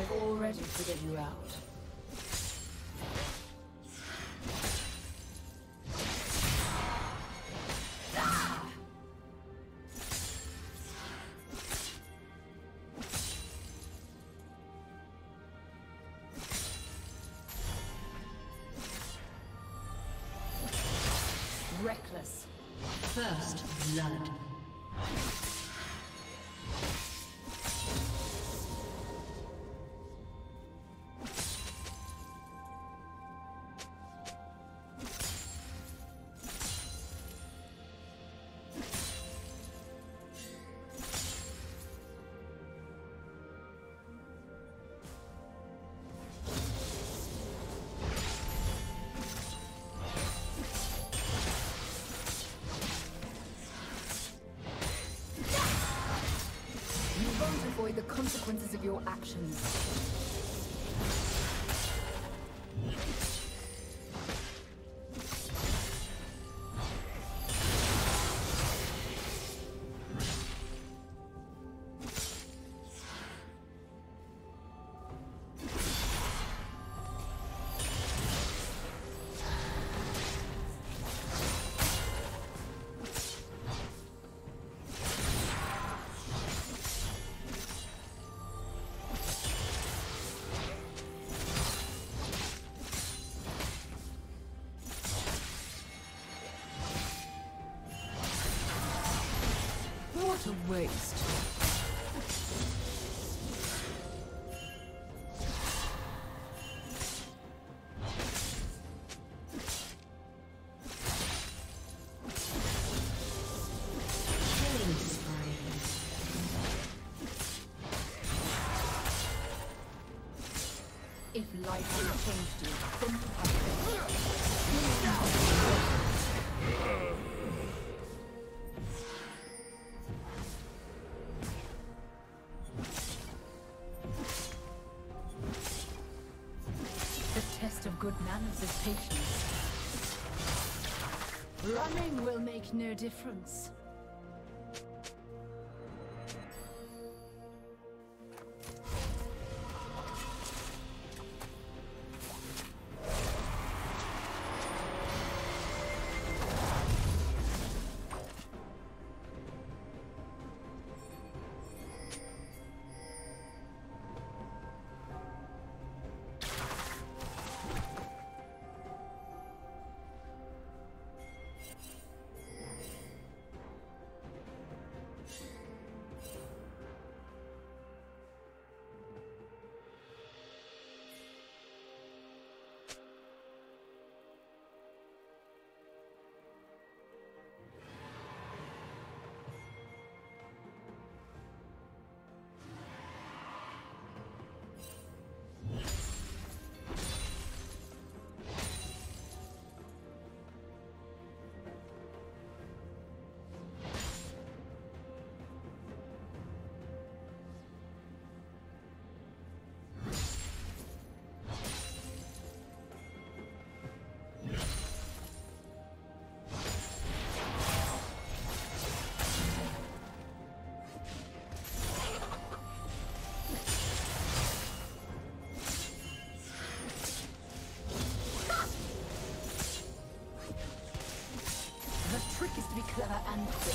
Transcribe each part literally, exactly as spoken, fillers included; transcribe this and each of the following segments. I've already figured you out. Reckless. First blood. Avoid the consequences of your actions. What a waste. If life has changed you, then I will. Good manners is patience. Running will make no difference. Clever and quick.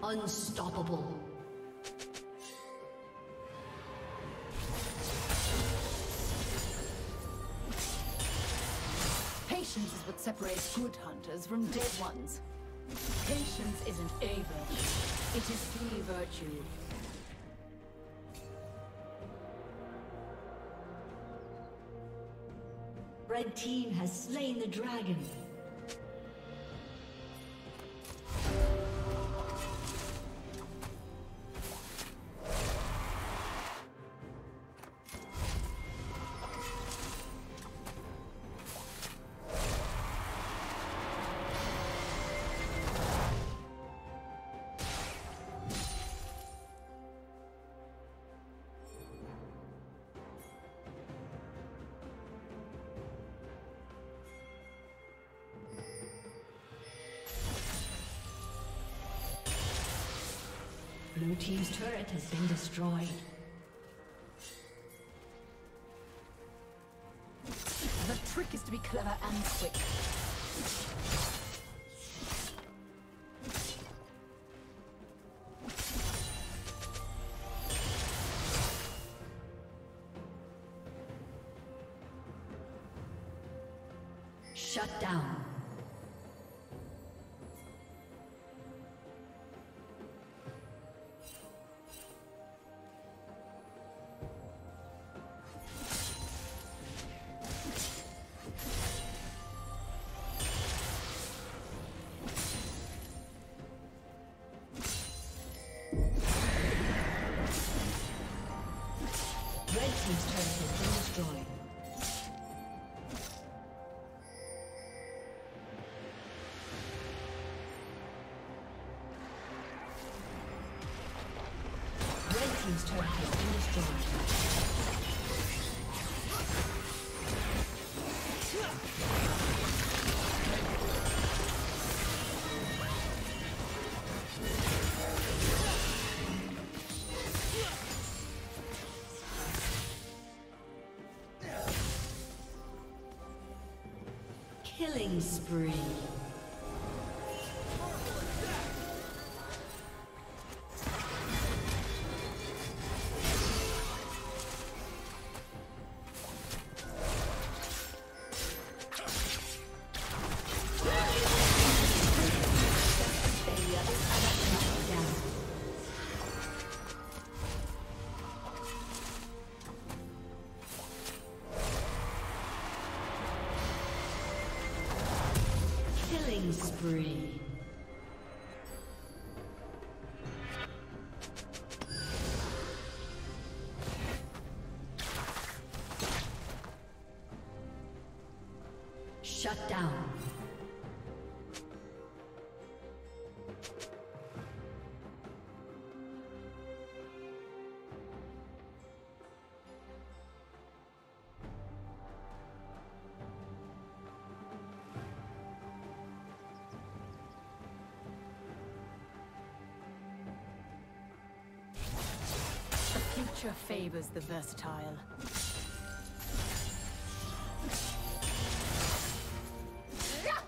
Unstoppable. Patience is what separates good hunters from dead ones. Patience isn't a virtue, it is the virtue. Red team has slain the dragon. Blue team's turret has been destroyed. The trick is to be clever and quick. Shut down. His turret has been destroyed. Killing spree. Spree. Shut down. Nature favors the versatile. Yeah!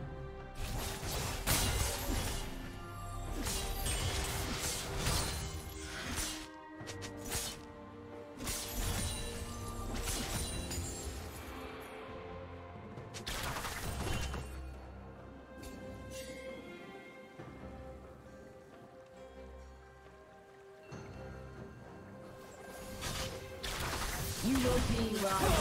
You will be right.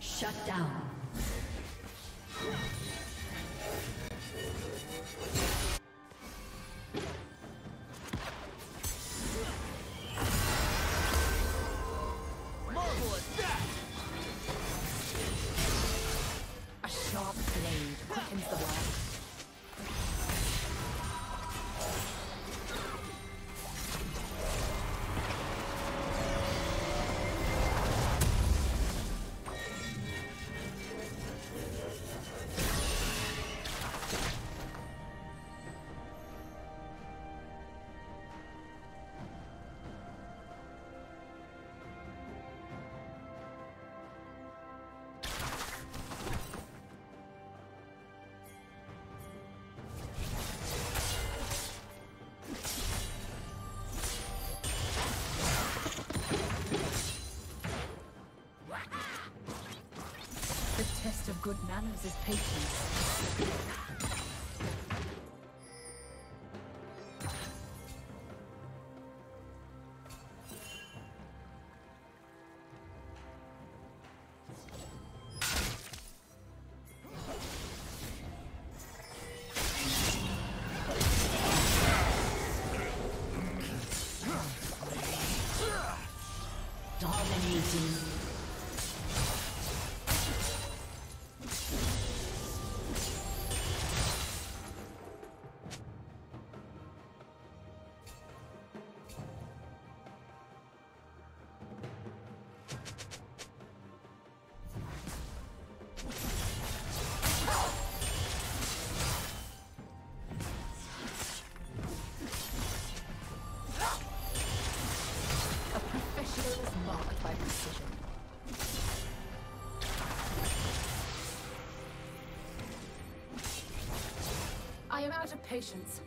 Shut down. Good manners is patience. I am out of patience.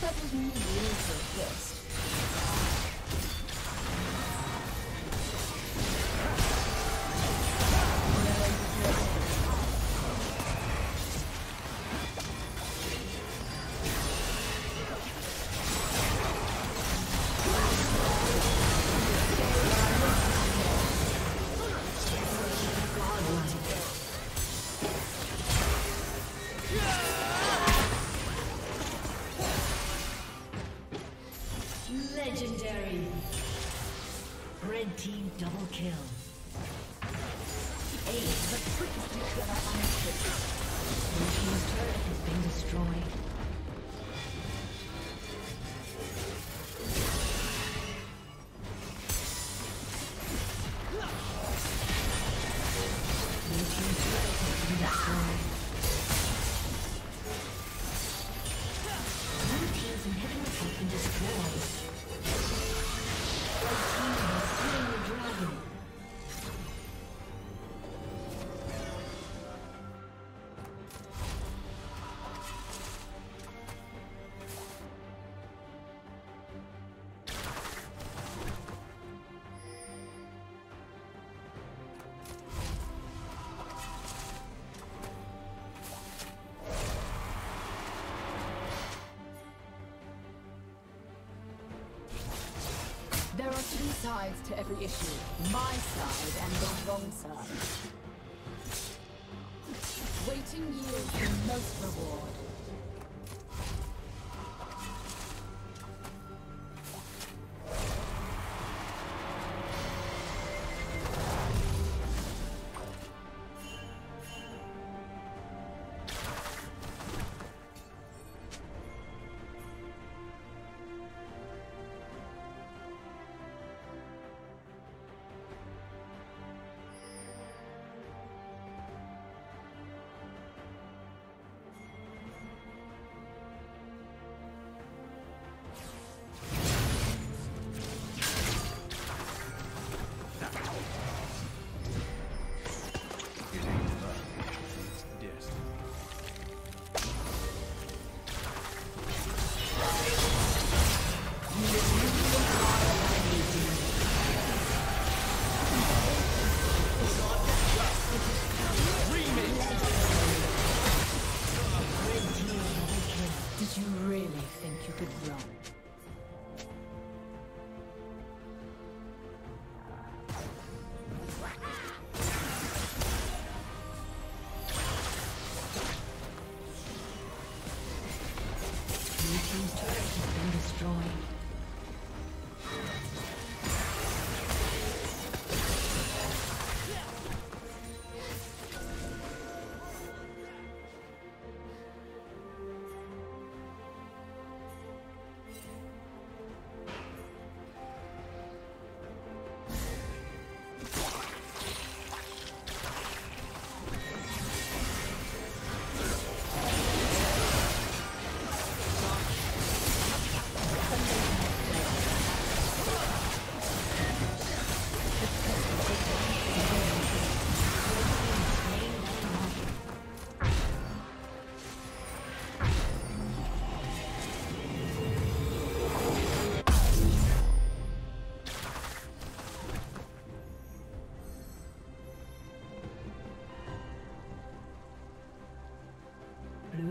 That doesn't mean you're so pissed. Double kill. Eight, the quickest you get up on the ship. Your team's turret has been destroyed. There are two sides to every issue, my side and the wrong side. Waiting yields the most reward.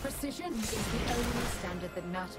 Precision is the only standard that matters.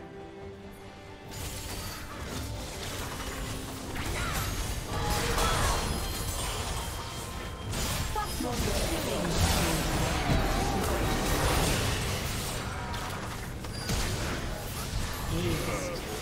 Yes.